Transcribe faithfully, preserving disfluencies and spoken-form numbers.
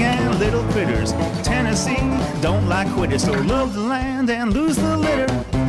big and little critters. Tennessee don't like quitters, so love the land and lose the litter.